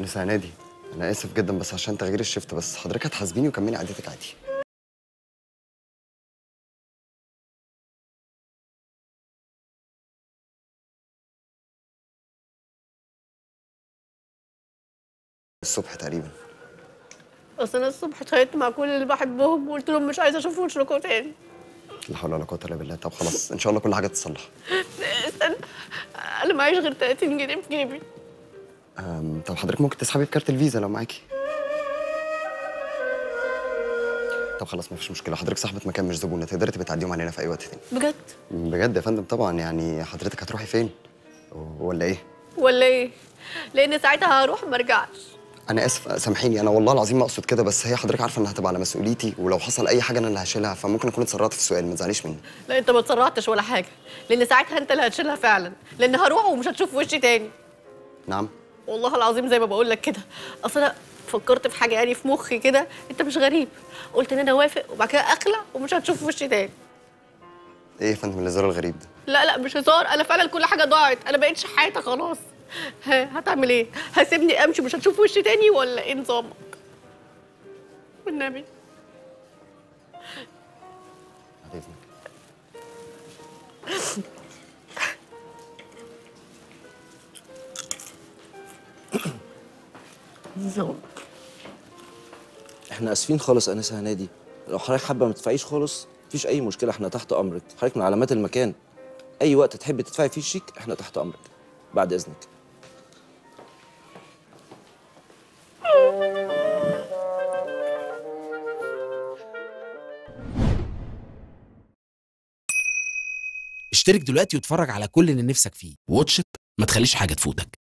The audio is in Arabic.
انسة هنادي، انا اسف جدا بس عشان تغيير الشيفت، بس حضرتك هتحاسبيني وكملي عادتك عادي. الصبح تقريبا. بس انا الصبح اتخانقت مع كل اللي بحبهم وقلت لهم مش عايزه اشوفهم وشركوا تاني. لا حول ولا قوه الا بالله. طب خلاص ان شاء الله كل حاجه تتصلح. استنى، انا معيش غير 30 جنيه في جيبي. طب حضرتك ممكن تسحبي بكارت الفيزا لو معاكي. طب خلاص مفيش مشكله، حضرتك صاحبه مكان مش زبونه، تقدري تبقي تعديهم علينا في اي وقت تاني. بجد؟ بجد يا فندم طبعا. يعني حضرتك هتروحي فين؟ ولا ايه؟ ولا ايه؟ لان ساعتها هروح ما ارجعش. أنا آسف، سامحيني، أنا والله العظيم ما أقصد كده، بس هي حضرتك عارفة إنها هتبقى على مسؤوليتي، ولو حصل أي حاجة أنا اللي هشيلها، فممكن أكون اتسرعت في السؤال، ما تزعليش مني. لا أنت ما اتسرعتش ولا حاجة، لأن ساعتها أنت اللي هتشيلها فعلاً، لأن هروح ومش هتشوف وشي تاني. نعم؟ والله العظيم زي ما بقول لك كده، أصل أنا فكرت في حاجة يعني في مخي كده، أنت مش غريب، قلت إن أنا أوافق وبعد كده أخلع ومش هتشوف وشي تاني. إيه يا فندم الهزار الغريب ده؟ لا لا مش هزار، أنا فعلاً كل حاجة ضاعت، أنا ما بقتش حياتي خلاص. هتعمل ايه؟ هسيبني امشي مش هتشوف وشي تاني ولا ايه نظامك؟ والنبي بعد اذنك. نظام احنا اسفين خالص يا انسه هنادي، لو حضرتك حابه ما تدفعيش خالص مفيش اي مشكله، احنا تحت امرك، حضرتك من علامات المكان، اي وقت تحبي تدفعي فيه الشيك احنا تحت امرك. بعد اذنك. اشترك دلوقتي واتفرج على كل اللي نفسك فيه، واتش إت، ما تخليش حاجة تفوتك.